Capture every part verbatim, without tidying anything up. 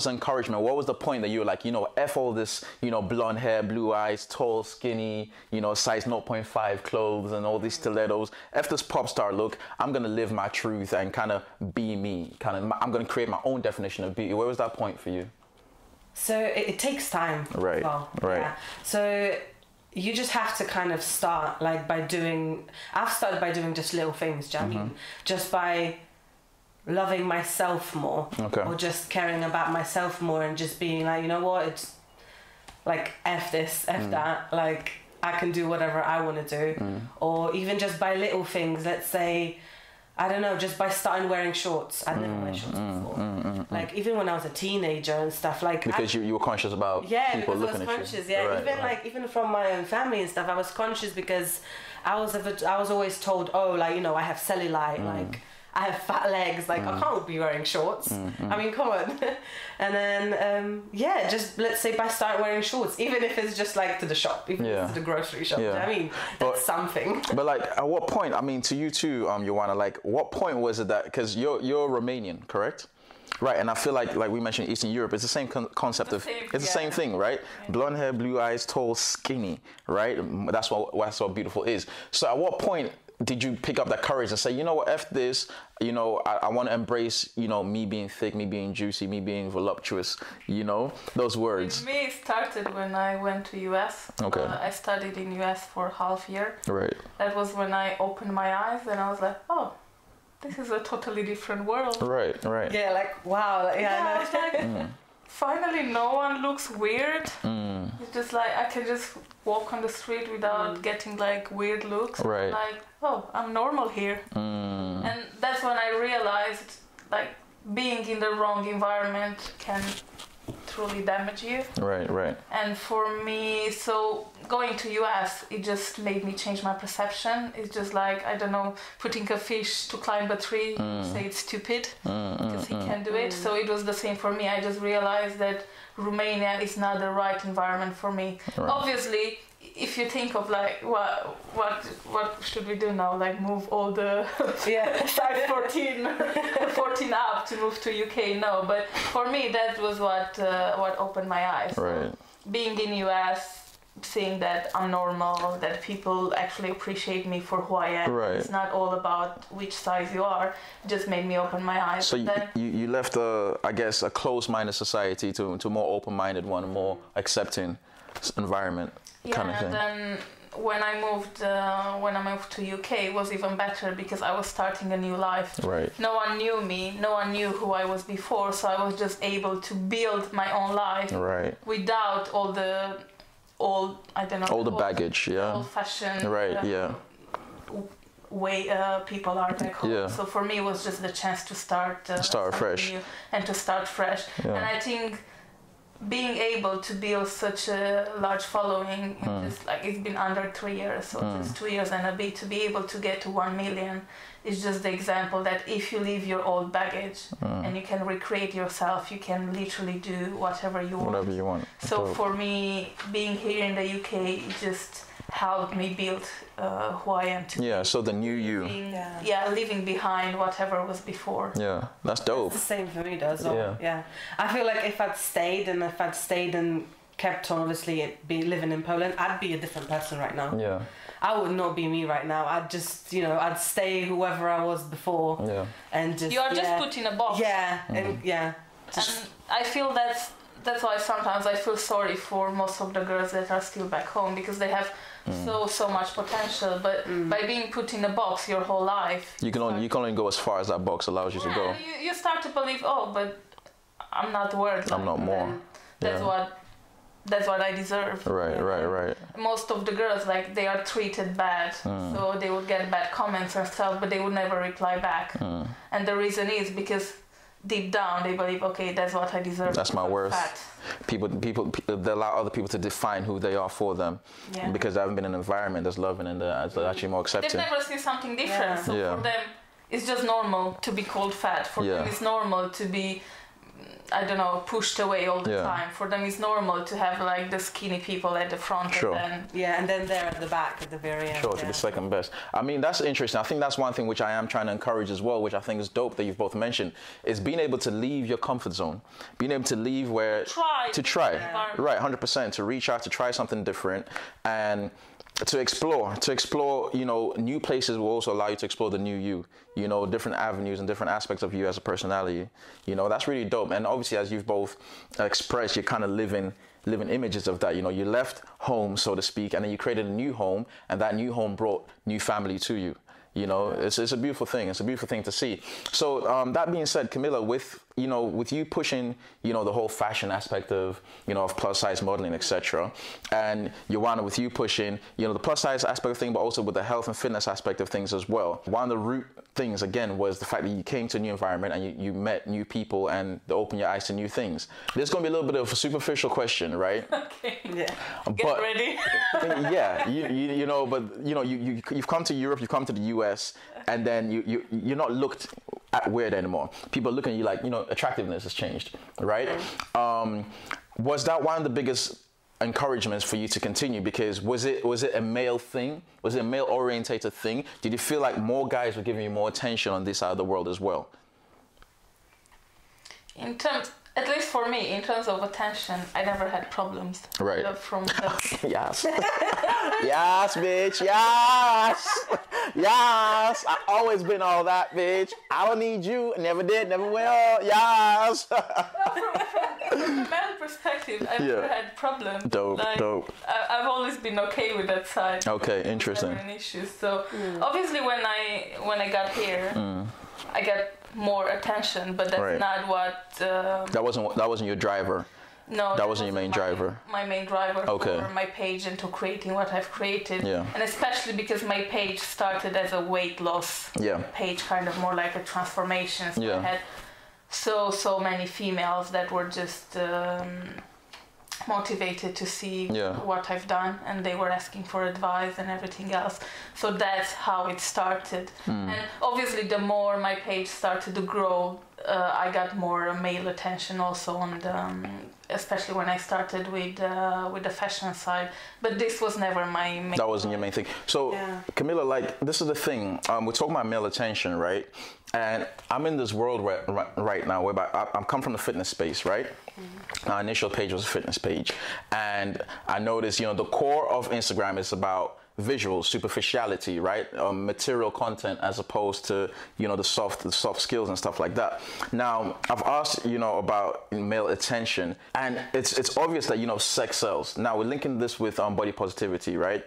was the encouragement? What was the point that you were like, you know, F all this, you know, blonde hair, blue eyes, tall, skinny, you know, size zero point five clothes and all these stilettos. F this pop star look. I'm going to live my truth and kind of be me. Kind of, I'm going to create my own definition of beauty. Where was that point for you? So it, it takes time. Right. Well, right. Yeah. So you just have to kind of start like by doing, I've started by doing just little things, do you know what I mean? Just by loving myself more, okay, or just caring about myself more and just being like, you know what, it's like F this, F mm. that, like I can do whatever I want to do. Mm. Or even just by little things, let's say, I don't know, just by starting wearing shorts. I never mm, wear shorts mm, before. Mm, mm, mm. Like even when I was a teenager and stuff, like because I, you, you were conscious about yeah, people looking at you. Yeah, I was conscious. Yeah, right, even right. like even from my own family and stuff, I was conscious because I was I was always told, oh, like you know, I have cellulite, mm. like I have fat legs, like mm. I can't be wearing shorts. Mm, mm. I mean, come on. And then um, yeah, just let's say by start wearing shorts, even if it's just like to the shop, even yeah. if it's to the grocery shop. Yeah. Do you know what I mean? That's but, something. But like, at what point? I mean, to you too, um, Ioana. Like, what point was it that? Because you're you're Romanian, correct? Right, and I feel like, like we mentioned Eastern Europe, it's the same con concept of, it's the yeah. same thing, right? Yeah. Blonde hair, blue eyes, tall, skinny, right? That's what, that's what beautiful is. So at what point did you pick up that courage and say, you know what, F this, you know, I, I want to embrace, you know, me being thick, me being juicy, me being voluptuous, you know, those words? For me, it started when I went to U S. Okay. Uh, I studied in U S for half a year. Right. That was when I opened my eyes and I was like, oh, this is a totally different world. Right, right. Yeah, like, wow. Like, yeah, yeah, like, mm. finally no one looks weird. Mm. It's just like, I can just walk on the street without mm. getting like weird looks. Right. Like, oh, I'm normal here. Mm. And that's when I realized, like, being in the wrong environment can truly damage you. Right, right. And for me, so going to U S, it just made me change my perception. It's just like, I don't know, putting a fish to climb a tree, mm. say it's stupid, mm, because mm, he mm. can't do it. Mm. So it was the same for me. I just realized that Romania is not the right environment for me. Right. Obviously, if you think of like, what what what should we do now? Like move all the yeah size fourteen, fourteen up to move to U K? No, but for me that was what uh, what opened my eyes. Right. Being in U S, seeing that I'm normal, that people actually appreciate me for who I am. Right. It's not all about which size you are. It just made me open my eyes. So you, you, you left a, I guess, a closed-minded society to to more open-minded one, more accepting environment. Yeah, kind of and then when I moved, uh, when I moved to U K, it was even better because I was starting a new life. Right. No one knew me. No one knew who I was before, so I was just able to build my own life. Right. Without all the, all I don't know. All the old, baggage, yeah. Old-fashioned. Right. Uh, yeah. Way uh, people are back home. Yeah. So for me, it was just the chance to start. Uh, start fresh. New and to start fresh. Yeah. And I think being able to build such a large following, mm. just like it's been under three years, so mm. just two years and a bit, to be able to get to one million is just the example that if you leave your old baggage mm. and you can recreate yourself, you can literally do whatever you want. Whatever you want. So Both. for me, being here in the U K, it just helped me build uh, who I am today. Yeah, so the new you. Being, yeah. yeah, leaving behind whatever was before. Yeah, that's dope. It's the same for me though as well. Yeah. yeah. I feel like if I'd stayed and if I'd stayed and kept on obviously it be living in Poland, I'd be a different person right now. Yeah. I would not be me right now. I'd just, you know, I'd stay whoever I was before. Yeah. And just, you are yeah, just put in a box. Yeah, mm. and yeah. Just, and I feel that's, that's why sometimes I feel sorry for most of the girls that are still back home because they have Mm. so so much potential, but mm. by being put in a box your whole life, you can only you can only go as far as that box allows you yeah, to go. You, you start to believe, oh, but I'm not worth. I'm like, not more. That's yeah. what that's what I deserve. Right, yeah. right, right. Most of the girls, like, they are treated bad, mm. so they would get bad comments and stuff, but they would never reply back. Mm. And the reason is because deep down they believe, okay, that's what I deserve, that's my worth. Fat. people people they allow other people to define who they are for them, yeah. because they haven't been in an environment that's loving and that's actually more accepting. They've never seen something different, yeah. so yeah. for them it's just normal to be called fat. For yeah. them it's normal to be I don't know, pushed away all the yeah. time. For them, it's normal to have like the skinny people at the front, sure. and then yeah, and then they're at the back at the very end. Sure, yeah. to the second best. I mean, that's interesting. I think that's one thing which I am trying to encourage as well, which I think is dope that you've both mentioned, is being able to leave your comfort zone, being able to leave where try. to try, yeah. right, one hundred percent, to reach out, to try something different, and to explore, to explore, you know, new places will also allow you to explore the new you, you know, different avenues and different aspects of you as a personality. You know, that's really dope. And obviously, as you've both expressed, you're kind of living, living images of that. You know, you left home, so to speak, and then you created a new home, and that new home brought new family to you. You know, it's, it's a beautiful thing. It's a beautiful thing to see. So um, that being said, Kamilla, with, you know, with you pushing, you know, the whole fashion aspect of, you know, of plus size modeling, et cetera. And Ioana, with you pushing, you know, the plus size aspect of things, but also with the health and fitness aspect of things as well. One of the root things, again, was the fact that you came to a new environment and you, you met new people and they opened your eyes to new things. There's going to be a little bit of a superficial question, right? Okay. Yeah. But, get ready. yeah. You, you, you know, but, you know, you, you, you've come to Europe, you've come to the U S, and then you, you, you're not looked at weird anymore. People are looking at you like, you know, attractiveness has changed, right? Um, was that one of the biggest encouragements for you to continue? Because was it, was it a male thing? Was it a male-orientated thing? Did you feel like more guys were giving you more attention on this side of the world as well? In terms... At least for me, in terms of attention, I never had problems. Right. From the yes. yes, bitch. Yes. Yes. I've always been all that, bitch. I don't need you. Never did. Never will. Yes. from, from, from the male perspective, I've yeah. never had problems. Dope. Like, dope. I, I've always been okay with that side. Okay. Interesting. Never an issue. So mm. obviously, when I when I got here, mm. I got more attention, but that's right. not what um, that wasn't that wasn't your driver. No, that, that wasn't your main my, driver. My main driver okay. for my page and to creating what I've created, yeah. and especially because my page started as a weight loss yeah. page, kind of more like a transformation. So yeah. I had so so many females that were just um, motivated to see yeah. what I've done, and they were asking for advice and everything else. So that's how it started. Mm. And obviously, the more my page started to grow, uh, I got more male attention also on the, um, especially when I started with uh, with the fashion side. But this was never my main. That wasn't your main thing. So yeah. Kamilla, like this is the thing. Um, we're talking about male attention, right? And I'm in this world right, right, right now where I, I come from the fitness space, right? Mm-hmm. Our initial page was a fitness page. And I noticed, you know, the core of Instagram is about visual superficiality, right? Um, material content as opposed to, you know, the soft, the soft skills and stuff like that. Now, I've asked, you know, about male attention, and it's, it's obvious that, you know, sex sells. Now, we're linking this with um, body positivity, right?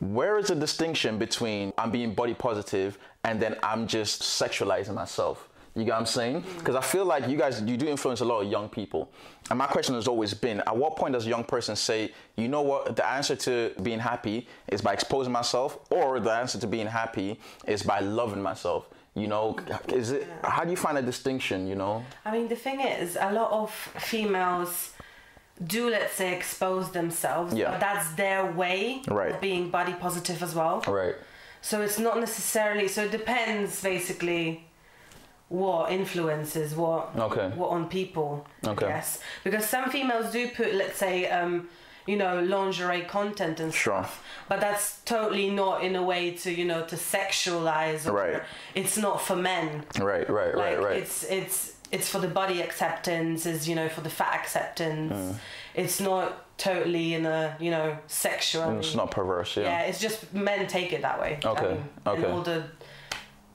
Where is the distinction between I'm being body positive and then I'm just sexualizing myself? You get what I'm saying? Because I feel like you guys, you do influence a lot of young people. And my question has always been, at what point does a young person say, you know what, the answer to being happy is by exposing myself, or the answer to being happy is by loving myself? You know, is it, how do you find a distinction, you know? I mean, the thing is, a lot of females do, let's say, expose themselves. Yeah. But that's their way right. of being body positive as well. Right. So it's not necessarily, so it depends basically what influences what okay. what on people, okay. I guess. Because some females do put, let's say, um, you know, lingerie content and sure. stuff, but that's totally not in a way to, you know, to sexualize. Or, right. It's not for men. Right, right, like, right, right. It's, it's, it's for the body acceptance, is, you know, for the fat acceptance. Mm. It's not totally in a, you know, sexual. It's not perverse, yeah. Yeah, it's just men take it that way. Okay, I mean, okay. And all the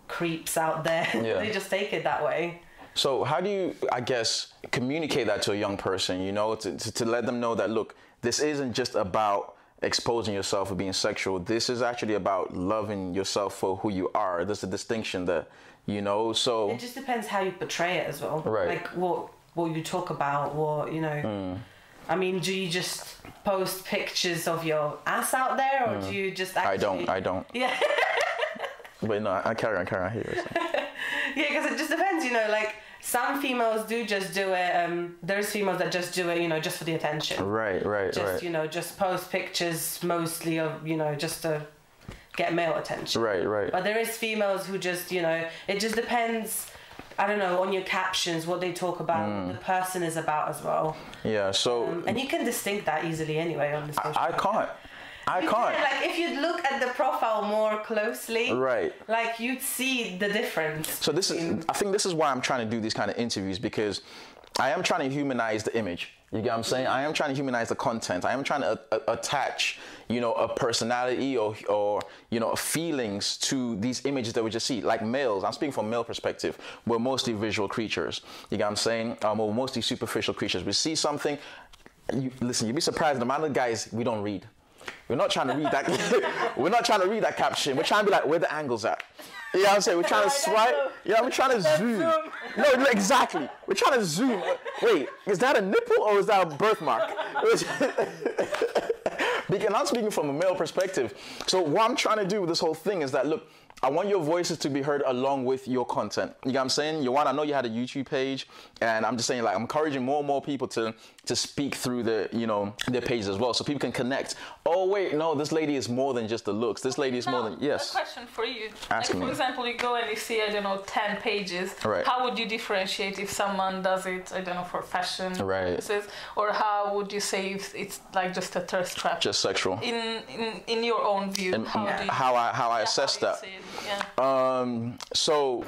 creeps out there, yeah. they just take it that way. So how do you, I guess, communicate that to a young person, you know, to, to, to let them know that, look, this isn't just about exposing yourself or being sexual. This is actually about loving yourself for who you are. There's a distinction there, you know, so. It just depends how you portray it as well. Right. Like what, what you talk about, what, you know. Mm. I mean, do you just post pictures of your ass out there, or mm. do you just actually? I don't, I don't. Yeah. But no, I carry on, carry on here. Yeah, because it just depends, you know, like some females do just do it. Um, there's females that just do it, you know, just for the attention. Right, right, just, right. Just, you know, just post pictures mostly of, you know, just to get male attention. Right, right. But there is females who just, you know, it just depends I don't know, on your captions, what they talk about, mm. what the person is about as well. Yeah, so... Um, and you can distinct that easily anyway on the social media. I can't. I you can't. Can, like, if you'd look at the profile more closely, right? Like, you'd see the difference. So this is, I think this is why I'm trying to do these kind of interviews, because I am trying to humanize the image. You get what I'm saying? I am trying to humanize the content. I am trying to uh, attach, you know, a personality or, or, you know, feelings to these images that we just see. Like males, I'm speaking from a male perspective, we're mostly visual creatures. You get what I'm saying? Um, we're mostly superficial creatures. We see something, you, listen, you'd be surprised the amount of guys we don't read. We're not trying to read that. We're not trying to read that caption. We're trying to be like, where the angles at? You know what I'm saying? We're trying to swipe. Yeah, you know, we're trying to zoom. zoom. No, exactly. We're trying to zoom. Wait, is that a nipple or is that a birthmark? Because I'm speaking from a male perspective. So what I'm trying to do with this whole thing is that, look, I want your voices to be heard along with your content. You know what I'm saying? Ioana, I know you had a YouTube page, and I'm just saying, like, I'm encouraging more and more people to, to speak through the, you know, their pages as well, so people can connect. Oh, wait, no, this lady is more than just the looks. This lady is now, more than, yes. A question for you. Ask like, me. For example, you go and you see, I don't know, ten pages. Right. How would you differentiate if someone does it, I don't know, for fashion right. purposes? Or how would you say if it's, like, just a thirst trap? Just sexual. In, in, in your own view, in, how, in, do you, how I How I yeah, assess how that. Yeah. Um, so